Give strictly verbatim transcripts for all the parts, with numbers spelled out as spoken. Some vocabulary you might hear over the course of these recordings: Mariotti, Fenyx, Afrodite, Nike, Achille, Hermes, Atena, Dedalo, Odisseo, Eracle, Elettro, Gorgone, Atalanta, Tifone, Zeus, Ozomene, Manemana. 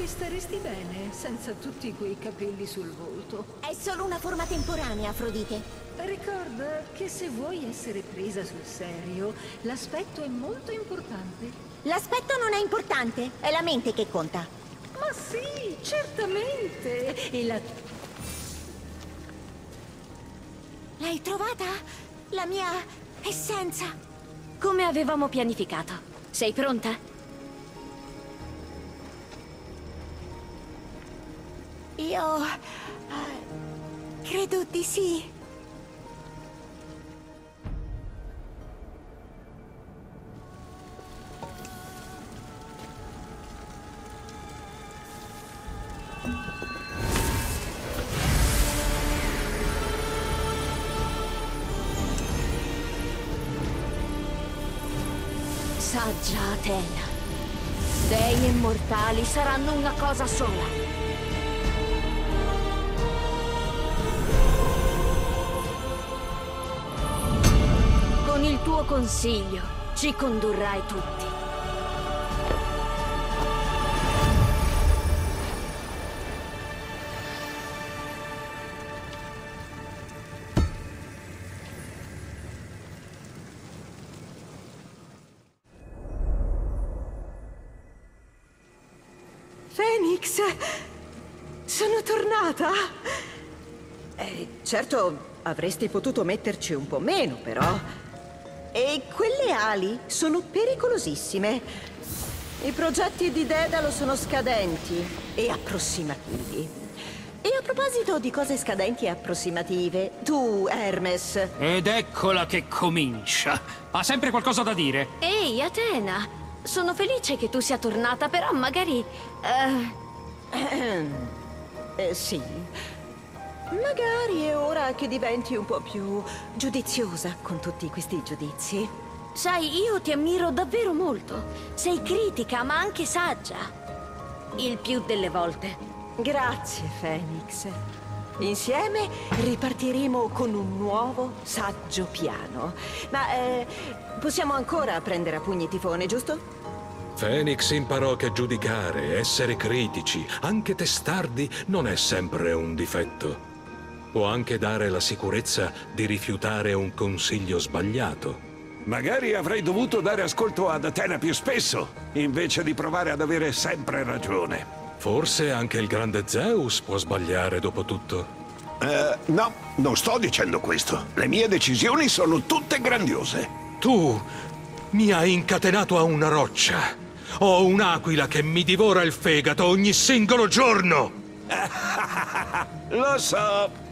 Che staresti bene senza tutti quei capelli sul volto. È solo una forma temporanea, Afrodite. Ricorda che se vuoi essere presa sul serio, l'aspetto è molto importante. L'aspetto non è importante, è la mente che conta. Ma sì, certamente. E la... L'hai trovata? La mia essenza. Come avevamo pianificato. Sei pronta? Io... Uh, credo di sì. Saggia Atena. Dei e mortali saranno una cosa sola. Con il tuo consiglio ci condurrai tutti. Fenyx, sono tornata. Eh, certo, avresti potuto metterci un po' meno, però. E quelle ali sono pericolosissime. I progetti di Dedalo sono scadenti e approssimativi. E a proposito di cose scadenti e approssimative, tu, Hermes... Ed eccola che comincia. Ha sempre qualcosa da dire. Ehi, Atena, sono felice che tu sia tornata, però magari... Uh... eh, sì... Magari è ora che diventi un po' più giudiziosa con tutti questi giudizi. Sai, io ti ammiro davvero molto. Sei critica, ma anche saggia. Il più delle volte. Grazie, Fenyx. Insieme ripartiremo con un nuovo saggio piano. Ma eh, possiamo ancora prendere a pugni Tifone, giusto? Fenyx imparò che giudicare, essere critici, anche testardi, non è sempre un difetto. Può anche dare la sicurezza di rifiutare un consiglio sbagliato. Magari avrei dovuto dare ascolto ad Atena più spesso, invece di provare ad avere sempre ragione. Forse anche il grande Zeus può sbagliare dopo tutto. Uh, no, non sto dicendo questo. Le mie decisioni sono tutte grandiose. Tu mi hai incatenato a una roccia. Ho un'aquila che mi divora il fegato ogni singolo giorno. Lo so.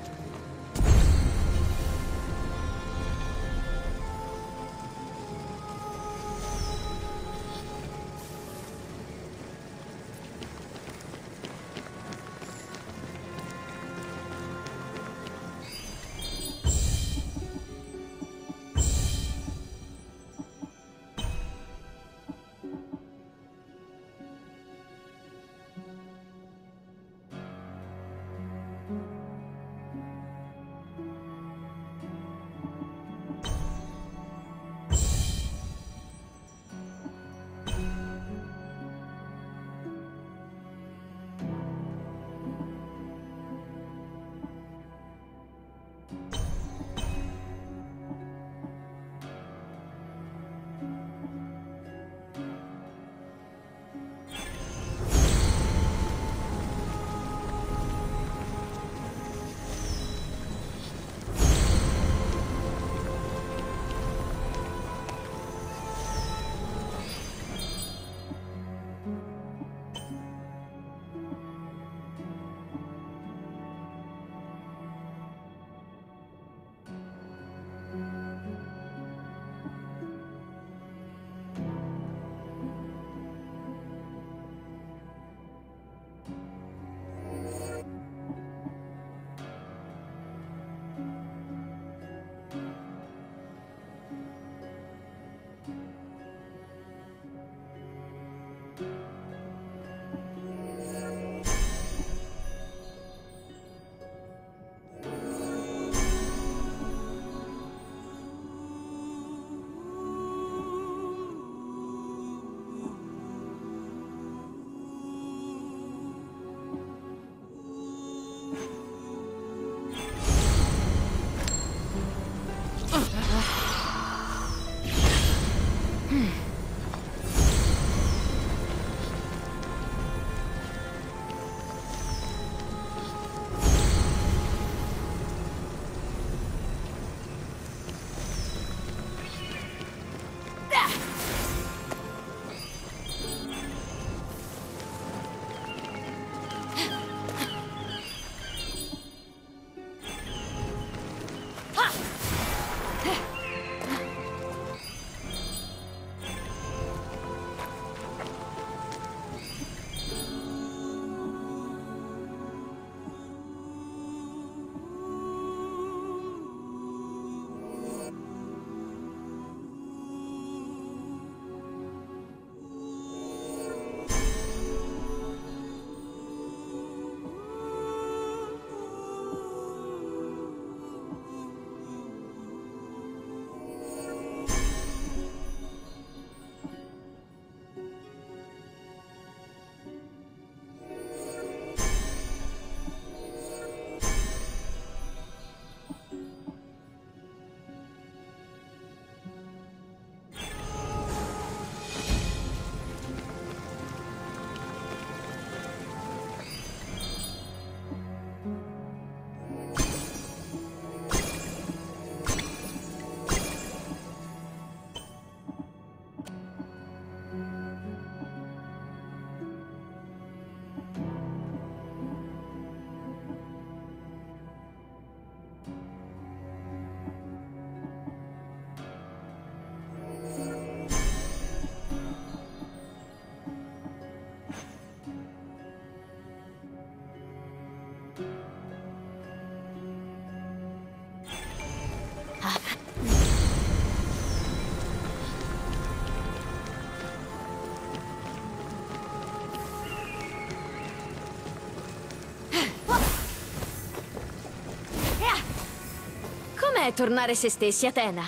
è tornare se stessi, Atena.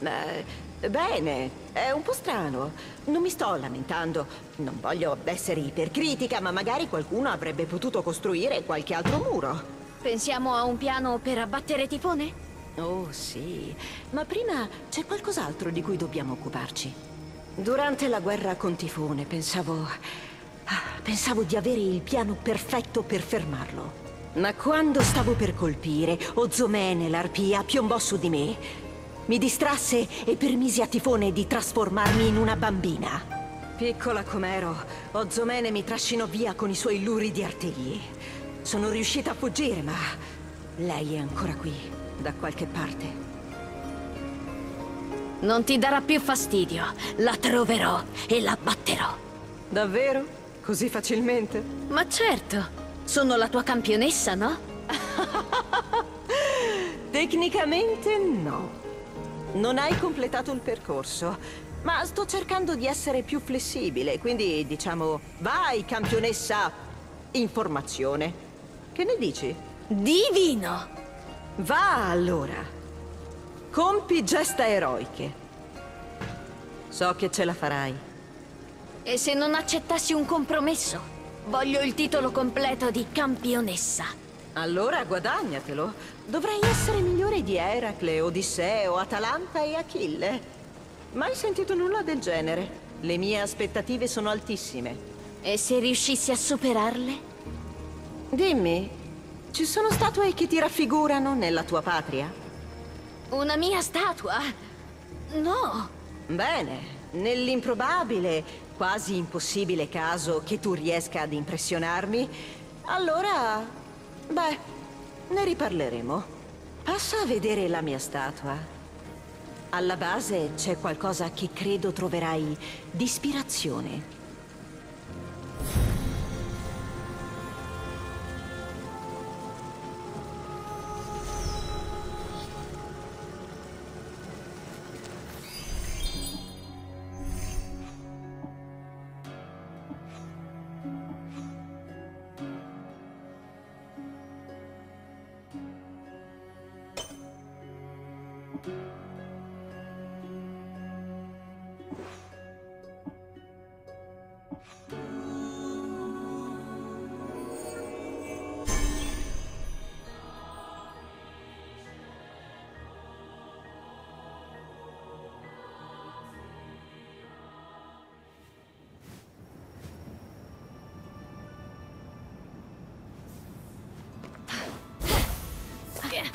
Eh, bene, è un po' strano. Non mi sto lamentando. Non voglio essere ipercritica, ma magari qualcuno avrebbe potuto costruire qualche altro muro. Pensiamo a un piano per abbattere Tifone? Oh, sì. Ma prima c'è qualcos'altro di cui dobbiamo occuparci. Durante la guerra con Tifone pensavo... pensavo di avere il piano perfetto per fermarlo. Ma quando stavo per colpire, Ozomene, l'arpia, piombò su di me. Mi distrasse e permise a Tifone di trasformarmi in una bambina. Piccola com'ero, Ozomene mi trascinò via con i suoi luridi artigli. Sono riuscita a fuggire, ma... lei è ancora qui, da qualche parte. Non ti darà più fastidio. La troverò e la batterò. Davvero? Così facilmente? Ma certo! Sono la tua campionessa, no? Tecnicamente no. Non hai completato il percorso, ma sto cercando di essere più flessibile, quindi diciamo, vai campionessa informazione. Che ne dici? Divino! Va allora. Compi gesta eroiche. So che ce la farai. E se non accettassi un compromesso? Voglio il titolo completo di campionessa. Allora guadagnatelo. Dovrei essere migliore di Eracle, Odisseo, Atalanta e Achille. Mai sentito nulla del genere. Le mie aspettative sono altissime. E se riuscissi a superarle? Dimmi, ci sono statue che ti raffigurano nella tua patria? Una mia statua? No. Bene. Nell'improbabile, quasi impossibile caso che tu riesca ad impressionarmi, allora, beh, ne riparleremo. Passa a vedere la mia statua. Alla base c'è qualcosa che credo troverai di ispirazione. Yeah.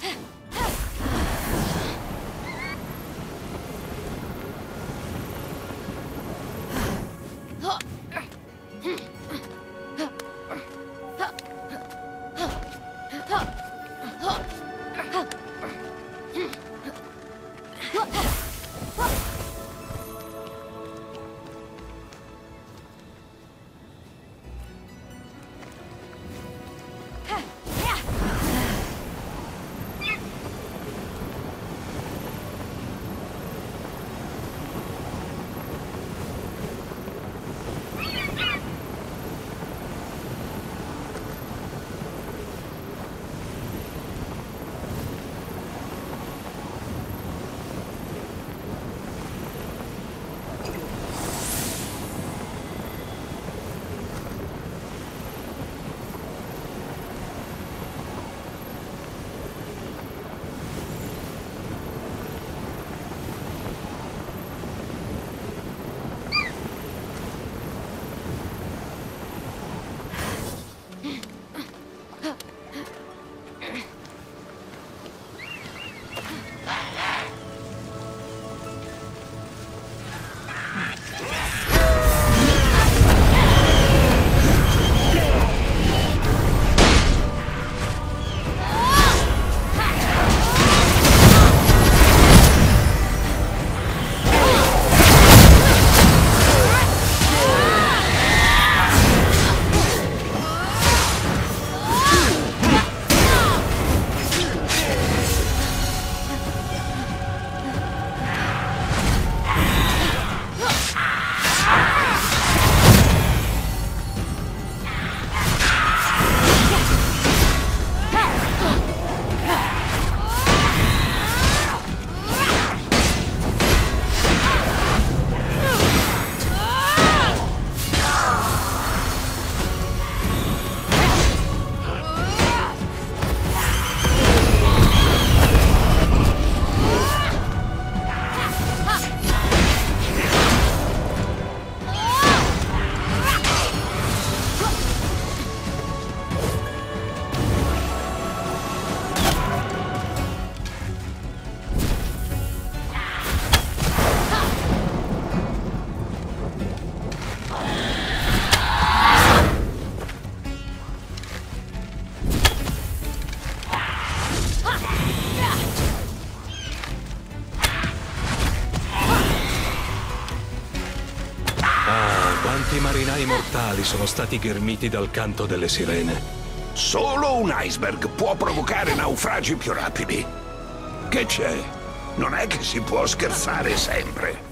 Quanti marinai mortali sono stati ghermiti dal canto delle sirene? Solo un iceberg può provocare naufragi più rapidi. Che c'è? Non è che si può scherzare sempre.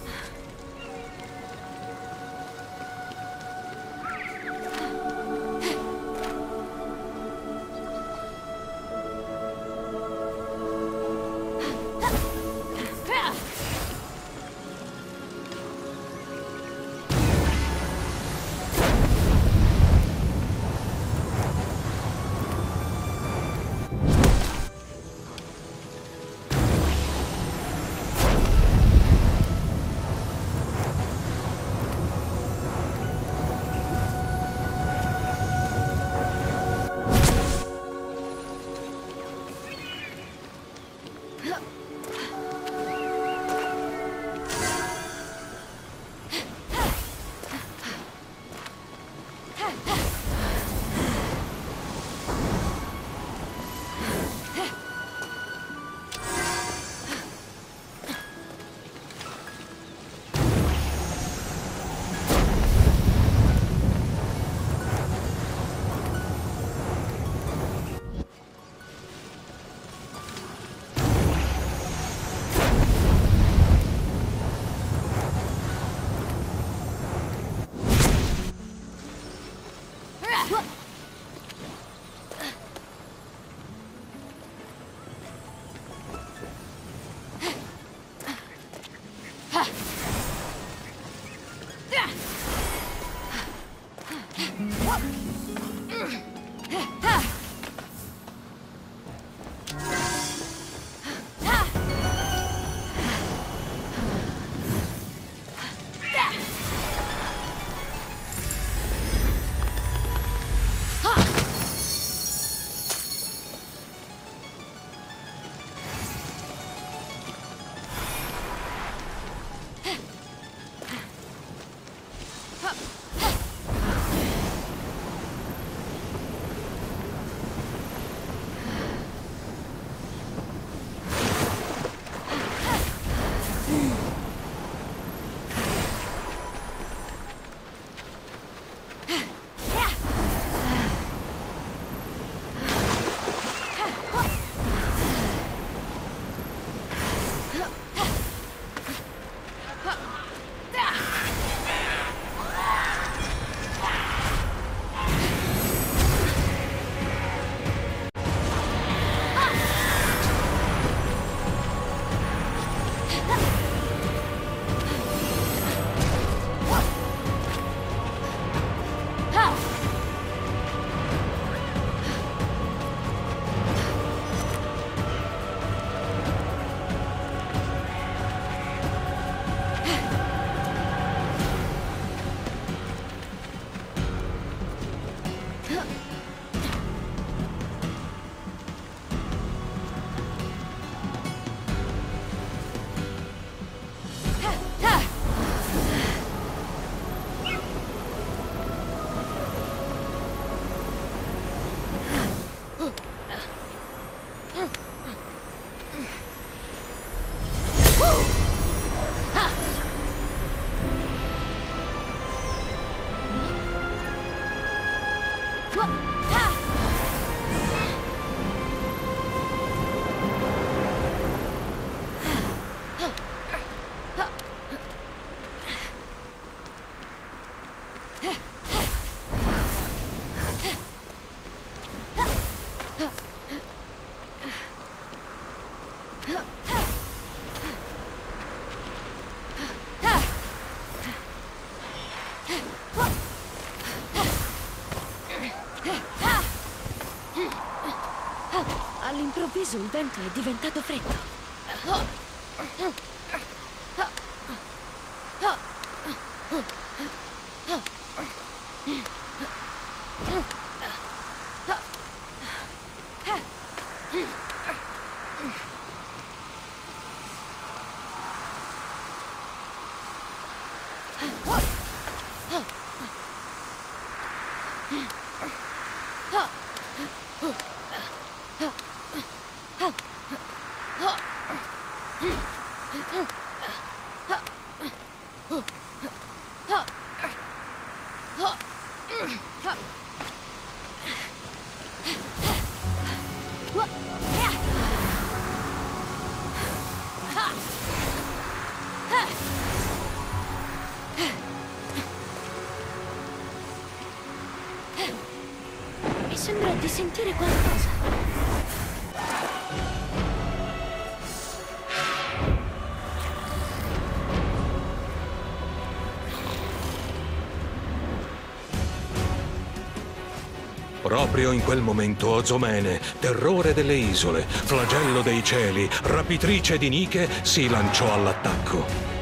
All'improvviso il vento è diventato freddo. Mi sembra di sentire qualcosa. Proprio in quel momento Ozomene, terrore delle isole, flagello dei cieli, rapitrice di Nike, si lanciò all'attacco.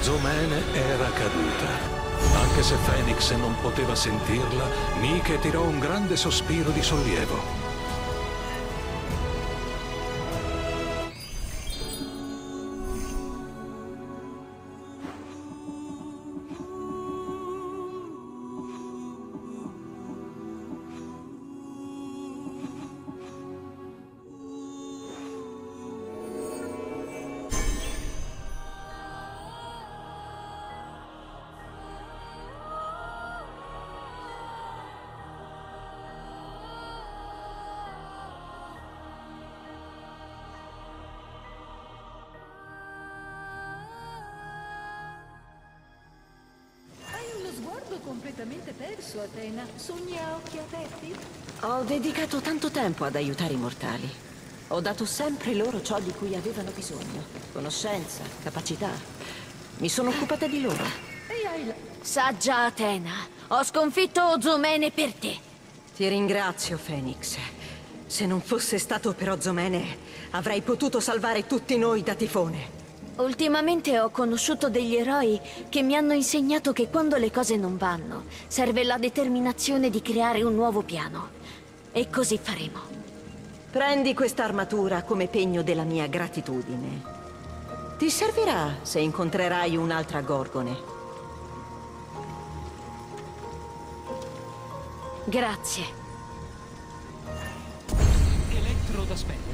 Ozomene era caduta. Anche se Fenyx non poteva sentirla, Nike tirò un grande sospiro di sollievo. Completamente perso, Atena. Sogni a occhi aperti? Ho dedicato tanto tempo ad aiutare i mortali. Ho dato sempre loro ciò di cui avevano bisogno. Conoscenza, capacità. Mi sono occupata di loro. Saggia Atena, ho sconfitto Ozomene per te. Ti ringrazio, Fenyx. Se non fosse stato per Ozomene, avrei potuto salvare tutti noi da Tifone. Ultimamente ho conosciuto degli eroi che mi hanno insegnato che quando le cose non vanno, serve la determinazione di creare un nuovo piano. E così faremo. Prendi questa armatura come pegno della mia gratitudine. Ti servirà se incontrerai un'altra Gorgone. Grazie. Elettro d'aspetto.